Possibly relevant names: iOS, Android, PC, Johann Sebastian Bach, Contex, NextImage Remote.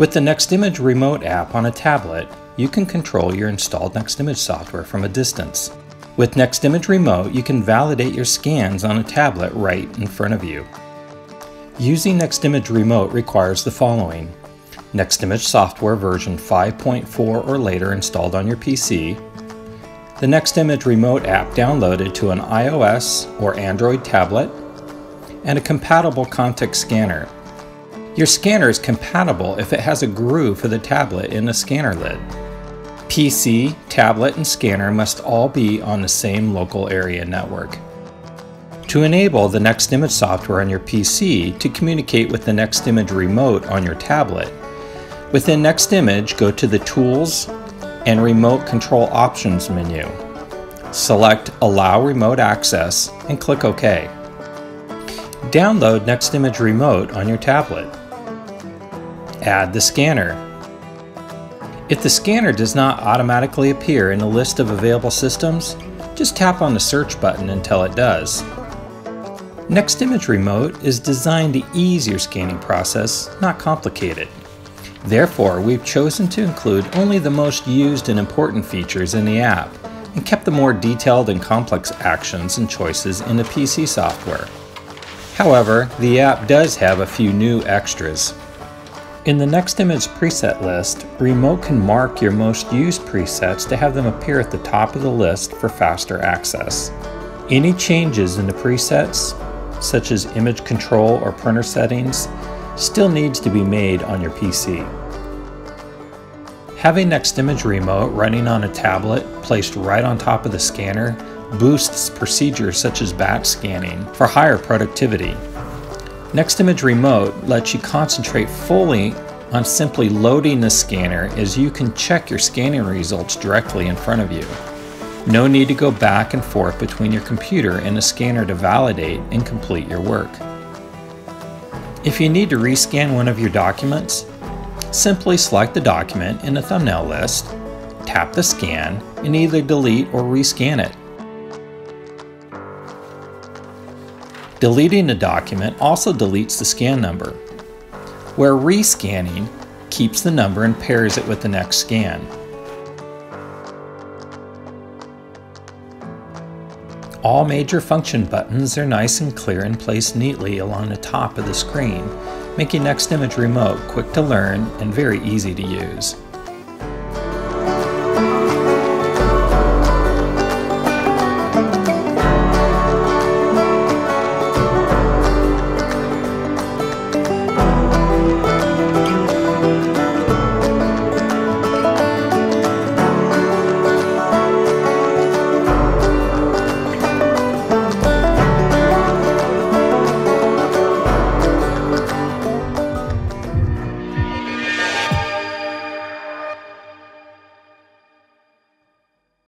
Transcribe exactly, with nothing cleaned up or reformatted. With the NextImage Remote app on a tablet, you can control your installed NextImage software from a distance. With NextImage Remote, you can validate your scans on a tablet right in front of you. Using NextImage Remote requires the following: NextImage software version five point four or later installed on your P C, the NextImage Remote app downloaded to an iOS or Android tablet, and a compatible Contex scanner. Your scanner is compatible if it has a groove for the tablet in the scanner lid. P C, tablet, and scanner must all be on the same local area network. To enable the NextImage software on your P C to communicate with the NextImage Remote on your tablet, within NextImage, go to the Tools and Remote Control Options menu. Select Allow Remote Access and click OK. Download NextImage Remote on your tablet. Add the scanner. If the scanner does not automatically appear in the list of available systems, just tap on the search button until it does. NextImage Remote is designed to ease your scanning process, not complicate it. Therefore, we've chosen to include only the most used and important features in the app and kept the more detailed and complex actions and choices in the P C software. However, the app does have a few new extras. In the NextImage preset list, Remote can mark your most used presets to have them appear at the top of the list for faster access. Any changes in the presets, such as image control or printer settings, still needs to be made on your P C. Having NextImage Remote running on a tablet placed right on top of the scanner boosts procedures such as batch scanning for higher productivity. NextImage Remote lets you concentrate fully on simply loading the scanner, as you can check your scanning results directly in front of you. No need to go back and forth between your computer and the scanner to validate and complete your work. If you need to rescan one of your documents, simply select the document in the thumbnail list, tap the scan, and either delete or rescan it. Deleting the document also deletes the scan number, where rescanning keeps the number and pairs it with the next scan. All major function buttons are nice and clear and placed neatly along the top of the screen, making NextImage Remote quick to learn and very easy to use.